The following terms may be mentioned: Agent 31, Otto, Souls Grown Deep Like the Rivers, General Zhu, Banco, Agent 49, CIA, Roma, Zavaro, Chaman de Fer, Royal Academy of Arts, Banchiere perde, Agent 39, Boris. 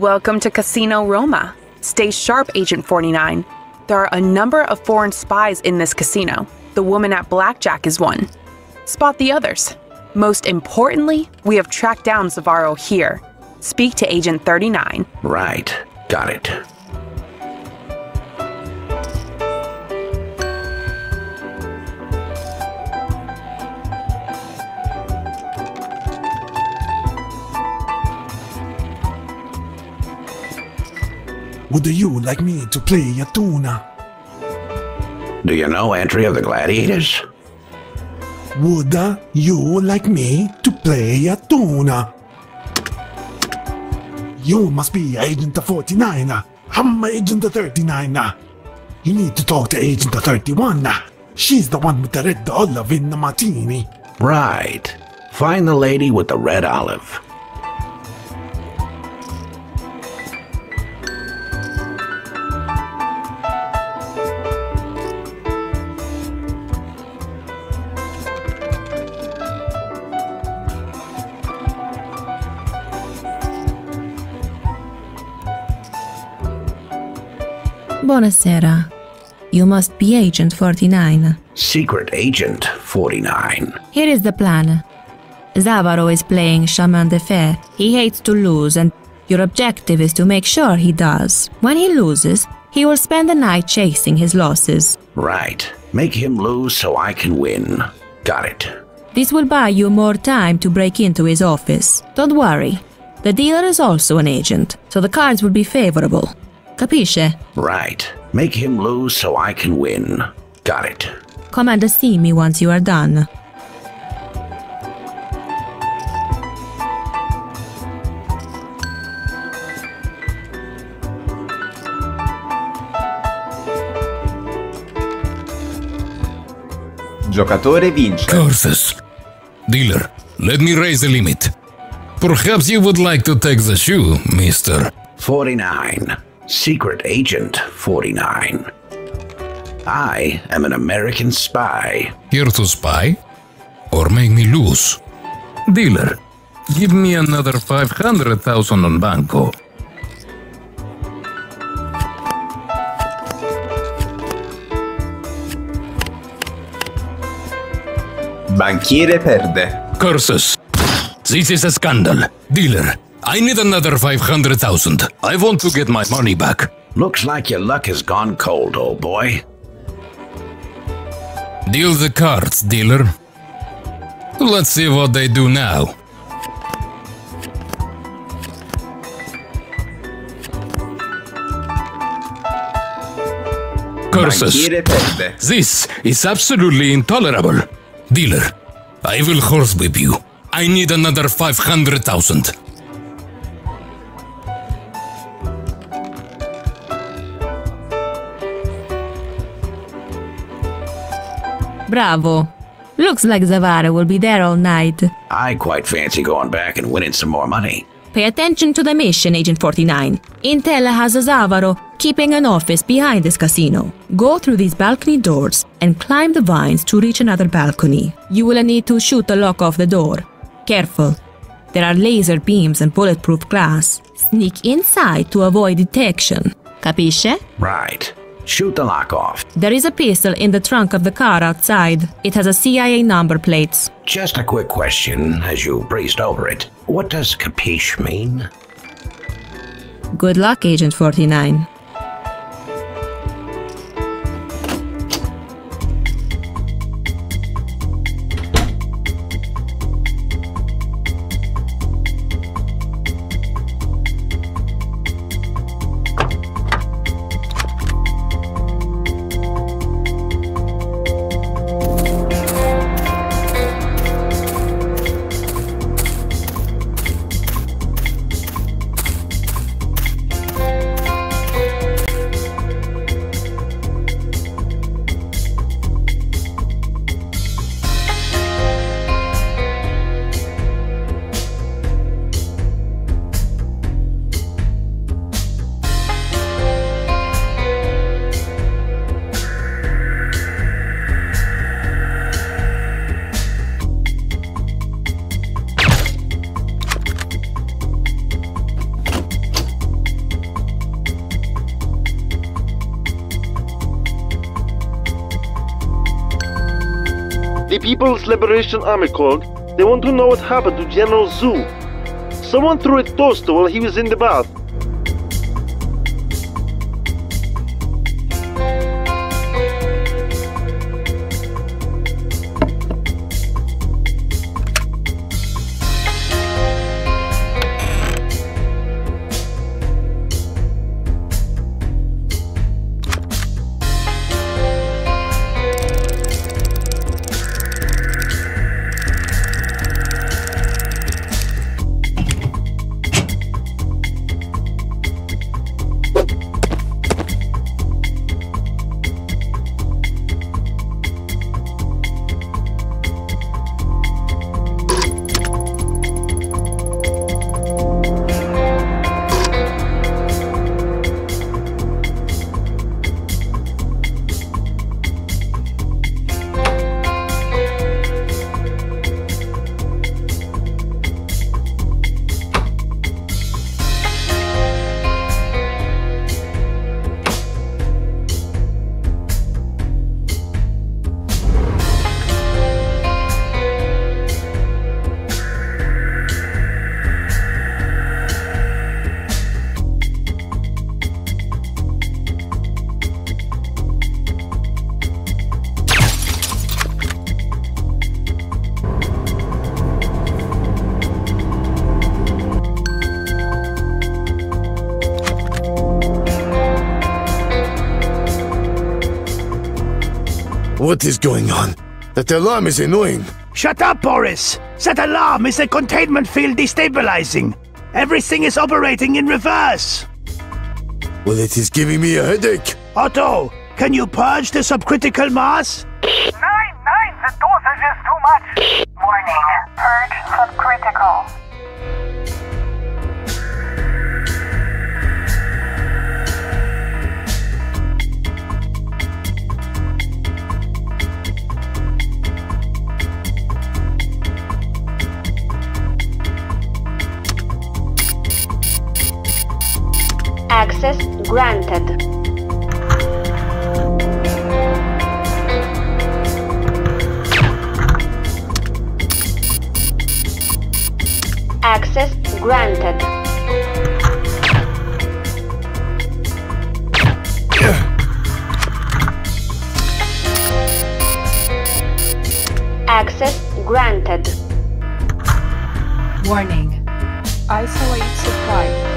Welcome to Casino Roma. Stay sharp, Agent 49. There are a number of foreign spies in this casino. The woman at blackjack is one. Spot the others. Most importantly, we have tracked down Zavaro here. Speak to Agent 39. Right. Got it. Would you like me to play a tuna? Do you know entry of the gladiators? Would you like me to play a tuna? You must be Agent 49. I'm Agent 39. You need to talk to Agent 31. She's the one with the red olive in the martini. Right. Find the lady with the red olive. Buonasera. You must be Agent 49. Secret Agent 49. Here is the plan. Zavaro is playing Chaman de Fer. He hates to lose, and your objective is to make sure he does. When he loses, he will spend the night chasing his losses. Right. Make him lose so I can win. Got it. This will buy you more time to break into his office. Don't worry. The dealer is also an agent, so the cards will be favorable. Capisce? Right. Make him lose so I can win. Got it. Come and see me once you are done. Giocatore vince. Carthus. Dealer, let me raise the limit. Perhaps you would like to take the shoe, Mr. 49. Secret Agent 49. I am an American spy. Here to spy? Or make me lose? Dealer, give me another 500,000 on Banco. Banchiere perde. Curses! This is a scandal. Dealer, I need another 500,000. I want to get my money back. Looks like your luck has gone cold, old boy. Deal the cards, dealer. Let's see what they do now. Curses. This is absolutely intolerable. Dealer, I will horsewhip you. I need another 500,000. Bravo. Looks like Zavaro will be there all night. I quite fancy going back and winning some more money. Pay attention to the mission, Agent 49. Intel has a Zavaro keeping an office behind this casino. Go through these balcony doors and climb the vines to reach another balcony. You will need to shoot the lock off the door. Careful. There are laser beams and bulletproof glass. Sneak inside to avoid detection. Capisce? Right. Shoot the lock off. There is a pistol in the trunk of the car outside. It has a CIA number plate. Just a quick question, as you breezed over it. What does capiche mean? Good luck, Agent 49. The People's Liberation Army called. They want to know what happened to General Zhu. Someone threw a toaster while he was in the bath. What is going on? That alarm is annoying. Shut up, Boris! That alarm is a containment field destabilizing. Everything is operating in reverse. Well, it is giving me a headache. Otto, can you purge the subcritical mass? 9, the dosage is too much. Warning, purge subcritical. Access granted. Access granted. Access granted. Warning. Isolate supply.